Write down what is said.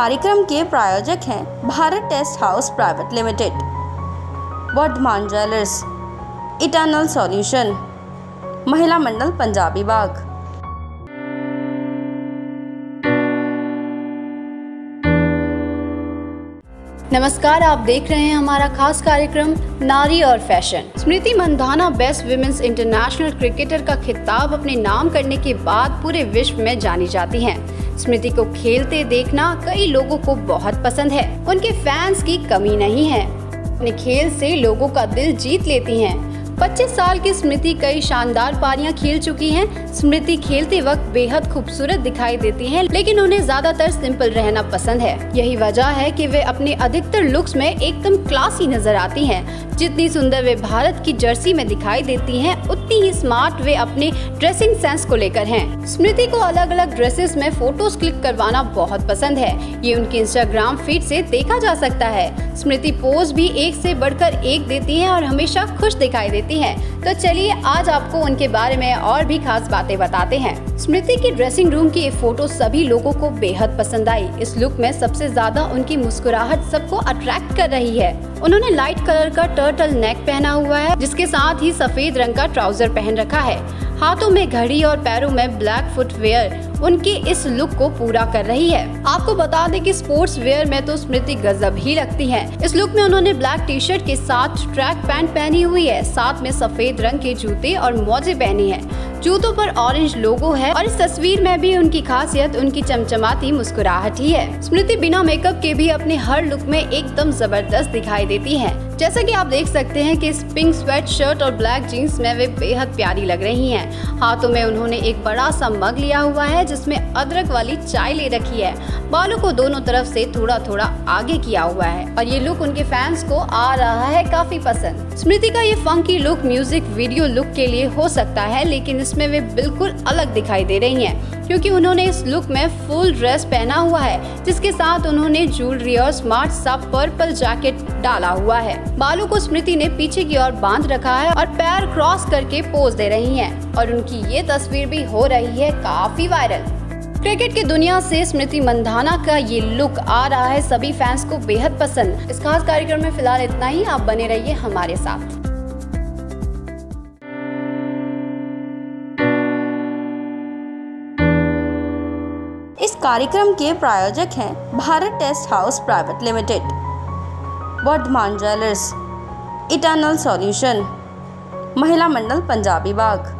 कार्यक्रम के प्रायोजक हैं Bharat test house private limited, Vardhman jewellers, eternal solution, Mahila Mandal Punjabi बाग। नमस्कार, आप देख रहे हैं हमारा खास कार्यक्रम नारी और fashion. Smriti Mandhana best women's international cricketer का खिताब अपने नाम करने के बाद पूरे विश्व में जानी जाती हैं। स्मृति को खेलते देखना कई लोगों को बहुत पसंद है। उनके फैंस की कमी नहीं है। अपने खेल से लोगों का दिल जीत लेती हैं। 25 साल की स्मृति कई शानदार पारियां खेल चुकी हैं। स्मृति खेलते वक्त बेहद खूबसूरत दिखाई देती हैं, लेकिन उन्हें ज्यादातर सिंपल रहना पसंद है। यही वजह है कि वे अपने अधिकतर लुक्स में एकदम क्लासी नजर आती हैं। जितनी सुंदर वे भारत की जर्सी में दिखाई देती हैं, उतनी ही स्मार्ट वे अपने ड्रेसिंग सेंस को लेकर हैं। स्मृति को अलग अलग ड्रेसेस में फोटोज क्लिक करवाना बहुत पसंद है। ये उनके इंस्टाग्राम फीड से देखा जा सकता है। स्मृति पोज भी एक से बढ़कर एक देती है और हमेशा खुश दिखाई देती है। तो चलिए आज आपको उनके बारे में और भी खास बातें बताते हैं। स्मृति की ड्रेसिंग रूम की ये फोटो सभी लोगों को बेहद पसंद आई। इस लुक में सबसे ज्यादा उनकी मुस्कुराहट सबको अट्रैक्ट कर रही है। उन्होंने लाइट कलर का टर्टल नेक पहना हुआ है, जिसके साथ ही सफेद रंग का ट्राउजर पहन रखा है। हाथों में घड़ी और पैरों में ब्लैक फुटवेयर उनके इस लुक को पूरा कर रही है। आपको बता दें कि स्पोर्ट्स वेयर में तो स्मृति गजब ही लगती हैं। इस लुक में उन्होंने ब्लैक टी शर्ट के साथ ट्रैक पैंट पहनी हुई है। साथ में सफेद रंग के जूते और मोजे पहनी है। जूतों पर ऑरेंज लोगो है और इस तस्वीर में भी उनकी खासियत उनकी चमचमाती मुस्कुराहट ही है। स्मृति बिना मेकअप के भी अपने हर लुक में एकदम जबरदस्त दिखाई देती है। जैसा कि आप देख सकते हैं कि इस पिंक स्वेट शर्ट और ब्लैक जीन्स में वे बेहद प्यारी लग रही हैं। हाथों में उन्होंने एक बड़ा सा मग लिया हुआ है, जिसमें अदरक वाली चाय ले रखी है। बालों को दोनों तरफ से थोड़ा थोड़ा आगे किया हुआ है और ये लुक उनके फैंस को आ रहा है काफी पसंद। स्मृति का ये funky look music video look के लिए हो सकता है, लेकिन इसमें वे बिल्कुल अलग दिखाई दे रही है, क्योंकि उन्होंने इस लुक में फुल ड्रेस पहना हुआ है, जिसके साथ उन्होंने ज्वेलरी और स्मार्ट सा पर्पल जैकेट डाला हुआ है। बालों को स्मृति ने पीछे की ओर बांध रखा है और पैर क्रॉस करके पोज दे रही हैं और उनकी ये तस्वीर भी हो रही है काफी वायरल। क्रिकेट की दुनिया से स्मृति मंधाना का ये लुक आ रहा है सभी फैंस को बेहद पसंद। इस खास कार्यक्रम में फिलहाल इतना ही। आप बने रहिए हमारे साथ। इस कार्यक्रम के प्रायोजक हैं Bharat test house private limited, Vardhman jewellers, eternal solution, Mahila Mandal Punjabi बाग।